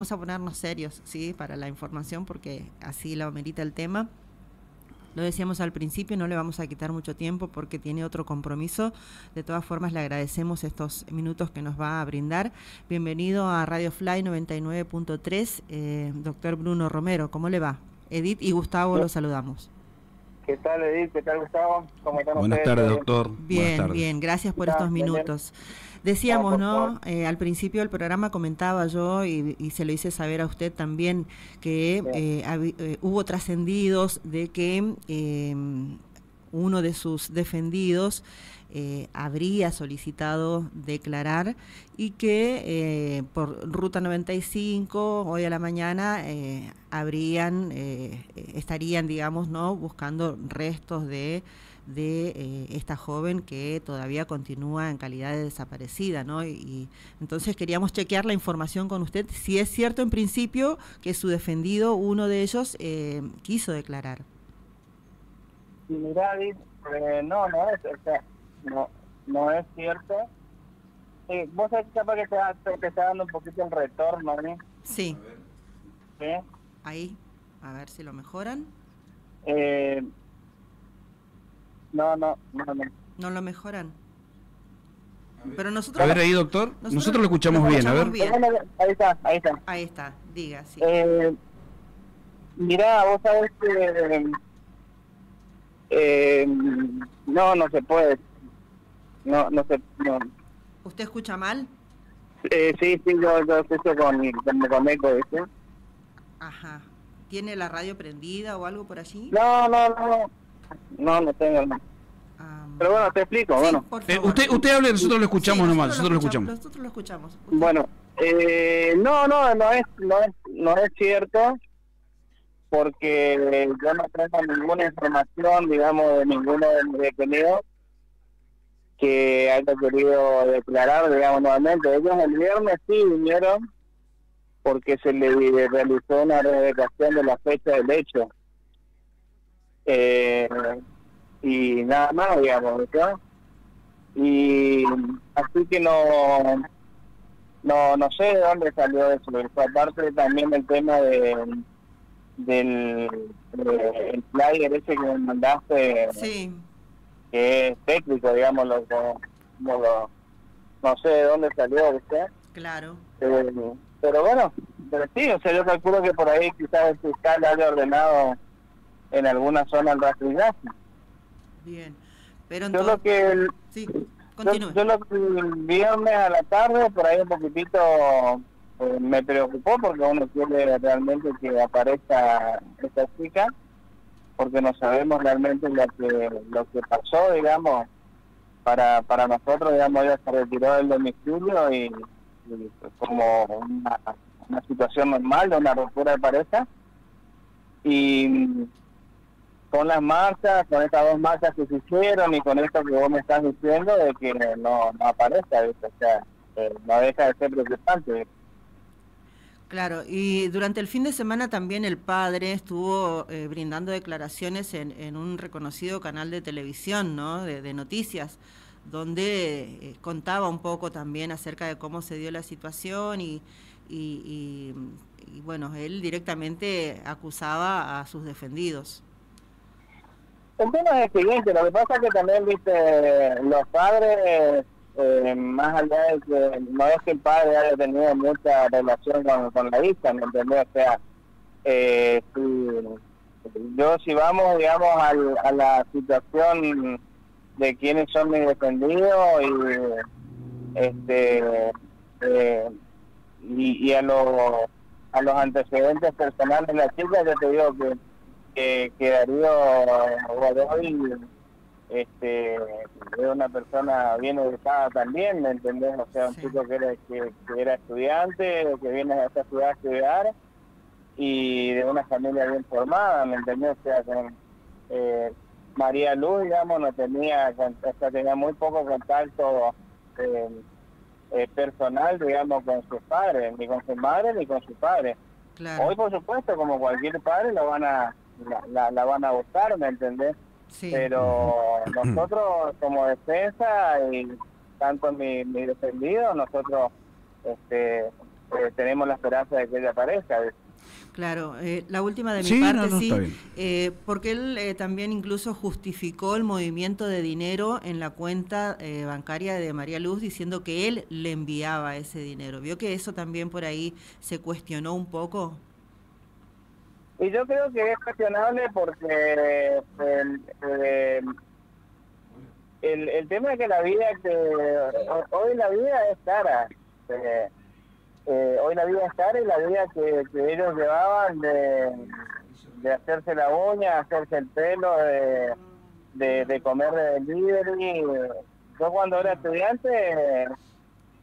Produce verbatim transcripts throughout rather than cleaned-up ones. Vamos a ponernos serios, ¿sí?, para la información, porque así lo amerita el tema. Lo decíamos al principio, no le vamos a quitar mucho tiempo porque tiene otro compromiso. De todas formas, le agradecemos estos minutos que nos va a brindar. Bienvenido a Radio Fly noventa y nueve punto tres, eh, doctor Bruno Romero. ¿Cómo le va? Edith y Gustavo, los saludamos. ¿Qué tal, Edith? ¿Qué tal, Gustavo? ¿Cómo están ustedes? Buenas tardes, doctor. Bien, bien, gracias por estos minutos. Decíamos, ¿no? Eh, al principio del programa comentaba yo, y, y se lo hice saber a usted también, que eh, hab, eh, hubo trascendidos de que eh, uno de sus defendidos eh, habría solicitado declarar y que eh, por ruta noventa y cinco, hoy a la mañana, eh, habrían, eh, estarían, digamos, ¿no?, buscando restos de... de eh, esta joven que todavía continúa en calidad de desaparecida, ¿no? Y, y entonces queríamos chequear la información con usted, si es cierto en principio que su defendido, uno de ellos, eh, quiso declarar. Sí, mira, David, eh, no, no es, o sea, no, no es cierto. Eh, vos sabés capaz que está, que está dando un poquito el retorno, ¿eh? Sí. ¿Eh? Ahí, a ver si lo mejoran. Eh... No, no, no, no. No lo mejoran. Pero nosotros... A ver ahí, doctor. Nosotros, nosotros lo escuchamos, lo escuchamos bien, a ver. Bien. Ahí está, ahí está. Ahí está, diga, sí. Eh, mirá, vos sabés que... Eh, no, no se puede. No, no se... No. ¿Usted escucha mal? Eh, sí, sí, yo, yo escucho con, con, con eco, ¿sí? Ajá. ¿Tiene la radio prendida o algo por allí? No, no, no. No, no tengo, no. Um, Pero bueno, te explico, sí, bueno. Eh, usted usted hable, nosotros lo escuchamos, sí, nomás, nosotros, nosotros lo escuchamos. Nosotros lo escuchamos. Bueno, eh, no, no, no es, no es, no es cierto, porque yo no tengo ninguna información, digamos, de ninguno de mis detenidos que haya querido declarar, digamos, nuevamente. Ellos el viernes sí vinieron porque se le realizó una revocación de la fecha del hecho. Eh, y nada más, digamos, ¿no? Y así que no no no sé de dónde salió eso. Aparte también el tema de del de, el flyer ese que me mandaste, sí, que es técnico, digamos, lo, lo, lo, no sé de dónde salió, ¿viste? Claro. Eh, pero bueno, pero sí, o sea, yo calculo que por ahí quizás el fiscal haya ordenado en alguna zona al rastrillaje. Bien, pero entonces... Yo lo que el, sí, yo, yo lo que el viernes a la tarde, por ahí un poquitito eh, me preocupó, porque uno quiere realmente que aparezca esta chica, porque no sabemos realmente lo que lo que pasó, digamos, para para nosotros, digamos, ella se retiró del domicilio y, y como una, una situación normal de una ruptura de pareja, y... con las marchas, con estas dos marchas que se hicieron y con esto que vos me estás diciendo de que no, no aparezca, ¿viste? O sea, eh, no deja de ser preocupante. Claro, y durante el fin de semana también el padre estuvo eh, brindando declaraciones en, en un reconocido canal de televisión, ¿no?, de, de noticias, donde eh, contaba un poco también acerca de cómo se dio la situación y... y, y, y bueno, él directamente acusaba a sus defendidos. El tema es el siguiente, lo que pasa es que también, viste, los padres, eh, más allá de que no es que el padre haya tenido mucha relación con, con la hija, ¿me entendés? O sea, eh, si, yo si vamos, digamos, al, a la situación de quiénes son mis defendidos y, este, eh, y, y a, lo, a los antecedentes personales de la chica, yo te digo que que, que Darío Godoy, este, es una persona bien educada también, ¿me entendés? O sea, un sí. chico que era, que, que era estudiante, que viene a esta ciudad a estudiar, y de una familia bien formada, ¿me entendés? O sea, con, eh, María Luz, digamos, no tenía, o sea, tenía muy poco contacto eh, eh, personal, digamos, con sus padres, ni con su madre ni con su padre. Claro. Hoy, por supuesto, como cualquier padre, lo van a... La, la, la van a buscar, ¿me entendés? Sí. Pero nosotros como defensa y tanto mi, mi defendido, nosotros este, eh, tenemos la esperanza de que ella aparezca. Claro, eh, la última de mi sí, parte, no, no, sí, eh, porque él eh, también incluso justificó el movimiento de dinero en la cuenta eh, bancaria de María Luz, diciendo que él le enviaba ese dinero. ¿Vio que eso también por ahí se cuestionó un poco? Y yo creo que es cuestionable porque el, el, el, el tema es que la vida, que hoy la vida es cara, eh, Eh, hoy la vida es cara y la vida que, que ellos llevaban de, de hacerse la uña, hacerse el pelo, de, de, de comer de delivery. Yo cuando era estudiante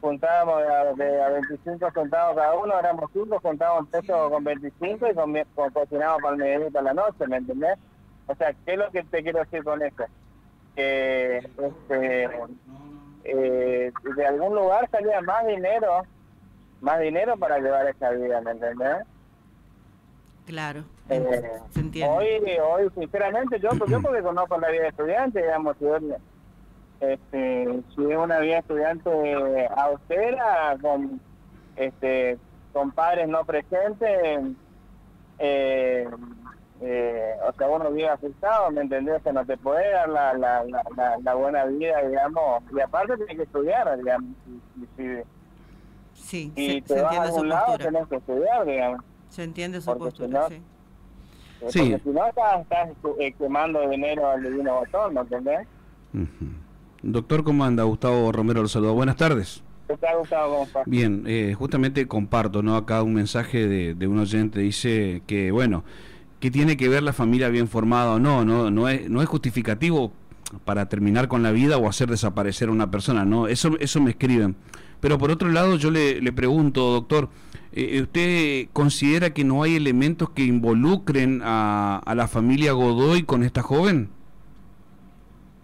juntábamos de, de, a veinticinco centavos cada uno, éramos cinco, juntábamos un peso con veinticinco y con, con, cocinábamos para el mediodía a la noche, ¿me entendés? O sea, ¿qué es lo que te quiero decir con esto? Que este, eh, de algún lugar salía más dinero más dinero para llevar esa vida, ¿me entendés? Claro, eh, se entiende. Hoy, hoy sinceramente, yo, yo porque conozco la vida de estudiante, digamos, si es este, si una vida de estudiante austera, con, este, con padres no presentes, eh, eh, o sea, uno vive asustado, ¿me entendés? O sea, no te puede dar la, la, la, la, la buena vida, digamos, y aparte tienes que estudiar, digamos, inclusive. Sí, y se, se entiende su postura. Tenés que estudiar, digamos. Se entiende su porque postura, si no, sí. Porque sí. Si no, estás, estás eh, quemando dinero al divino botón, ¿no entendés? Uh-huh. Doctor, ¿cómo anda? Gustavo Romero lo saluda. Buenas tardes. ¿Qué está, Gustavo? ¿Cómo está? Bien, eh, justamente comparto, ¿no? Acá un mensaje de, de un oyente dice que, bueno, que tiene que ver la familia bien formada o no, no, no es, no es justificativo para terminar con la vida o hacer desaparecer a una persona, ¿no? Eso, eso me escriben. Pero por otro lado yo le, le pregunto, doctor, eh, ¿usted considera que no hay elementos que involucren a, a la familia Godoy con esta joven?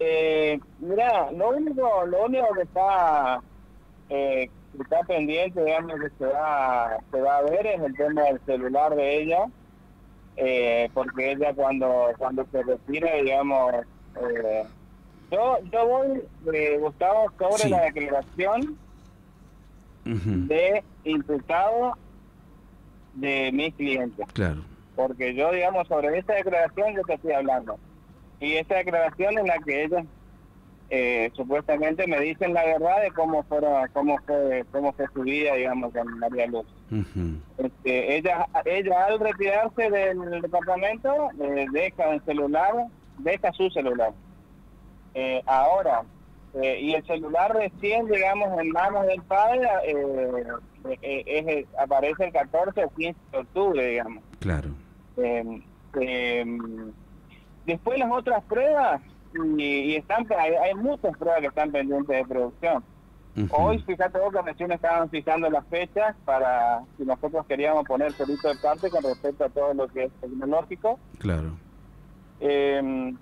Eh, mirá, lo único, lo único que está, eh, que está pendiente, digamos, que se va, se va a ver es el tema del celular de ella, eh, porque ella cuando, cuando se retira, digamos, eh, yo, yo voy, eh, Gustavo, sobre sí. la declaración de imputado de mis clientes. Claro. Porque yo, digamos, sobre esta declaración yo te estoy hablando. Y esta declaración en la que ellos eh, supuestamente me dicen la verdad de cómo fueron, cómo fue, cómo fue su vida, digamos, con María Luz. Uh-huh. Este, ella, ella al retirarse del departamento eh, deja un celular, deja su celular. Eh, ahora. Eh, y el celular recién, digamos, en manos del padre, eh, eh, eh, aparece el catorce o quince de octubre, digamos. Claro. Eh, eh, después las otras pruebas, y, y están hay, hay muchas pruebas que están pendientes de producción. Uh-huh. Hoy, fíjate vos que recién estaban fijando las fechas para si nosotros queríamos poner solito de parte con respecto a todo lo que es tecnológico. Claro. Eh,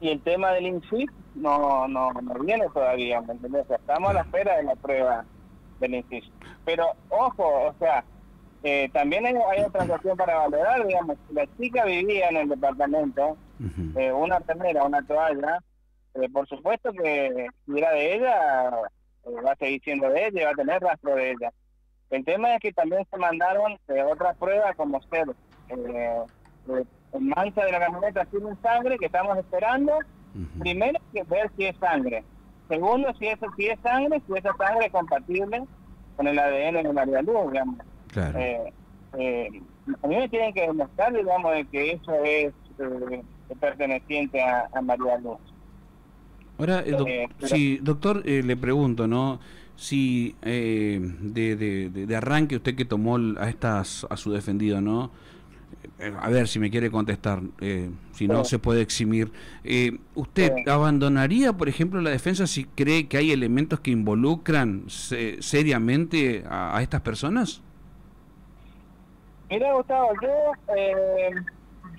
y el tema del INSIP, No, no, no viene todavía, ¿me entendés? O sea, estamos a la espera de la prueba del inciso. Pero, ojo, o sea, eh, también hay, hay otra cuestión para valorar, digamos. La chica vivía en el departamento, uh-huh. eh, una remera, una toalla. Eh, por supuesto que si era de ella, eh, va a seguir siendo de ella y va a tener rastro de ella. El tema es que también se mandaron eh, otras pruebas como ser eh, eh, mancha de la camioneta sin sangre, que estamos esperando. Uh-huh. Primero, que ver si es sangre. Segundo, si es, si es sangre, si esa sangre es compatible con el A D N de María Luz, digamos. Claro. Eh, eh, a mí me tienen que demostrar, digamos, de que eso es eh, perteneciente a, a María Luz. Ahora, eh, doc eh, pero... si, doctor, eh, le pregunto, ¿no? Si eh, de, de, de, de arranque usted que tomó a, estas, a su defendido, ¿no? A ver si me quiere contestar, eh, si no sí. se puede eximir. Eh, ¿Usted sí. abandonaría, por ejemplo, la defensa si cree que hay elementos que involucran se, seriamente a, a estas personas? Mira, Gustavo, yo, eh,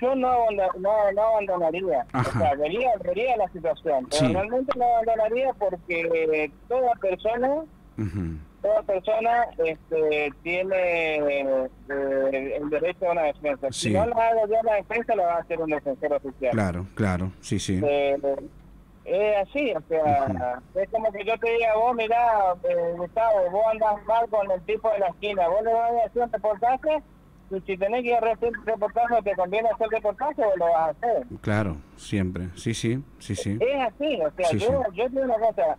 yo no, no, no abandonaría. Ajá. O sea, vería, vería la situación, pero sí. realmente no abandonaría porque toda persona... Uh-huh. Toda persona este, tiene eh, eh, el derecho a una defensa. Sí. Si no la hago yo la defensa, la va a hacer un defensor oficial. Claro, claro, sí, sí. Eh, Es así, o sea, uh-huh. es como que yo te diga, vos mirá, eh, Gustavo, vos andás mal con el tipo de la esquina, vos le vas a hacer un reportaje, y si tenés que ir a hacer un reportaje, te conviene hacer reportaje, vos lo vas a hacer. Claro, siempre, sí, sí, sí, sí. Es así, o sea, sí, yo, sí. yo tengo una cosa,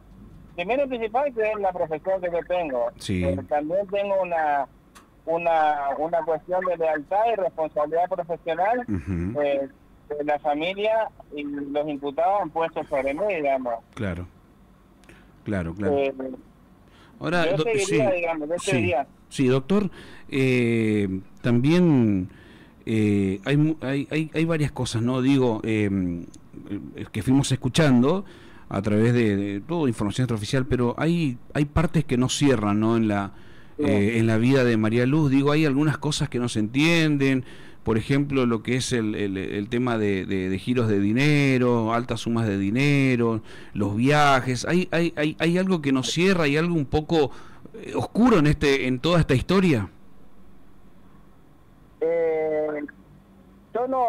primero y principal que es la profesión que yo tengo, sí. pero también tengo una... Una, una cuestión de lealtad y responsabilidad profesional uh-huh. eh, de la familia y los imputados han puesto sobre mí, digamos. Claro, claro, claro. Eh, Ahora, yo seguiría, sí, digamos, yo sí, seguiría. Sí, doctor, eh, también eh, hay, hay, hay, hay varias cosas, ¿no? Digo, eh, que fuimos escuchando a través de, de toda información extraoficial, pero hay, hay partes que no cierran, ¿no? En la... Eh, en la vida de María Luz, digo, hay algunas cosas que no se entienden, por ejemplo, lo que es el, el, el tema de, de, de giros de dinero, altas sumas de dinero, los viajes, hay, hay, hay, hay algo que nos cierra, hay algo un poco oscuro en este, en toda esta historia. Eh, yo no,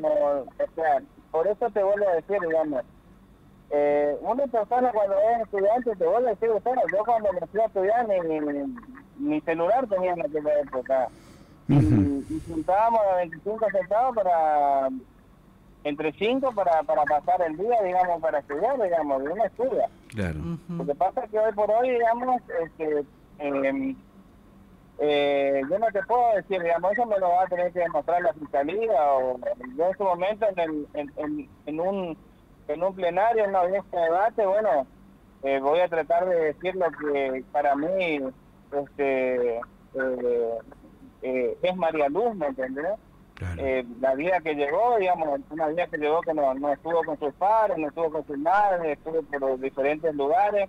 no, o sea, por eso te vuelvo a decir, digamos, eh, una persona cuando es estudiante te vuelvo a decir, o sea, yo cuando me fui a estudiar ni... ni, ni mi celular tenía en aquella época uh-huh. y, y juntábamos veinticinco centavos para entre cinco para, para pasar el día, digamos, para estudiar, digamos, de una estudia. Claro. Uh-huh. Lo que pasa es que hoy por hoy, digamos, es que eh, eh, yo no te puedo decir, digamos, eso me lo va a tener que demostrar la fiscalía o yo en su momento en, el, en, en, en un en un plenario, en una audiencia de debate, bueno, eh, voy a tratar de decir lo que para mí este eh, eh, es María Luz, ¿me entendés? Claro. Eh, la vida que llegó, digamos, una vida que llegó que no, no estuvo con sus padres, no estuvo con sus madres, estuvo por diferentes lugares,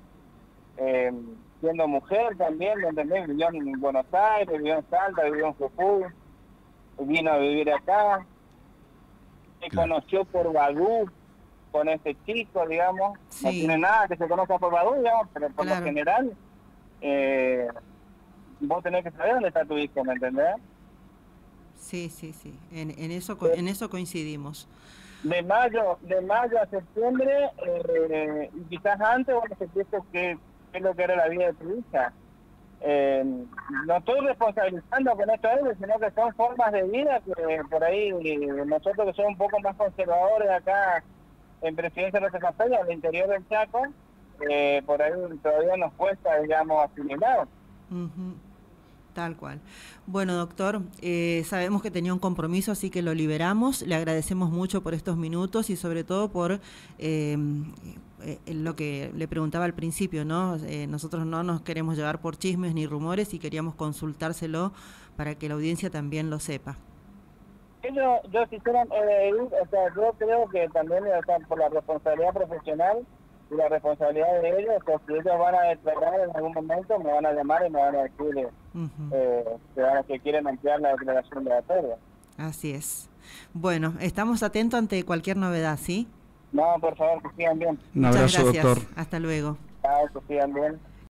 eh, siendo mujer también, ¿me entendés? Vivió en Buenos Aires, vivió en Salta, vivió en Jujuy, vino a vivir acá, se claro. conoció por Badú con este chico, digamos, sí. no tiene nada que se conozca por Badú, digamos, pero por claro. lo general... Eh, vos tenés que saber dónde está tu hijo, ¿me entendés? Sí, sí, sí, en, en, eso, eh, en eso coincidimos. De mayo de mayo a septiembre, eh, y quizás antes vos sentiste que es lo que era la vida de tu hija. Eh, no estoy responsabilizando con esto a ellos, sino que son formas de vida que por ahí nosotros que somos un poco más conservadores acá en Presidencia de Roque Sáenz Peña, al interior del Chaco, Eh, por ahí todavía nos cuesta, digamos, asimilar. Uh-huh. Tal cual. Bueno, doctor, eh, sabemos que tenía un compromiso, así que lo liberamos. Le agradecemos mucho por estos minutos y sobre todo por eh, eh, lo que le preguntaba al principio, ¿no? Eh, nosotros no nos queremos llevar por chismes ni rumores y queríamos consultárselo para que la audiencia también lo sepa. Yo, yo sinceramente, eh, o sea, yo creo que también, o sea, por la responsabilidad profesional, y la responsabilidad de ellos, pues si ellos van a declarar en algún momento, me van a llamar y me van a decir uh-huh. eh, que quieren ampliar la declaración de la torre. Así es. Bueno, estamos atentos ante cualquier novedad, ¿sí? No, por favor, que sigan bien. Un abrazo, doctor. Hasta luego. Chao, que sigan bien.